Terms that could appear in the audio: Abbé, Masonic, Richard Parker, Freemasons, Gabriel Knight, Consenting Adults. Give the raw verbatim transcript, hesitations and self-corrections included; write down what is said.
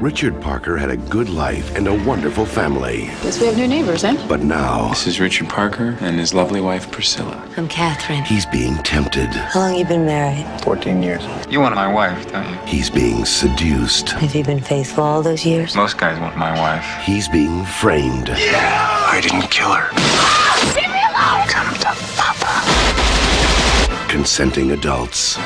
Richard Parker had a good life and a wonderful family. Guess we have new neighbors, eh? But now... This is Richard Parker and his lovely wife, Priscilla. I'm Catherine. He's being tempted. How long have you been married? fourteen years. You want my wife, don't you? He's being seduced. Have you been faithful all those years? Most guys want my wife. He's being framed. Yeah! I didn't kill her. Leave me alone! Come to Papa. Consenting adults.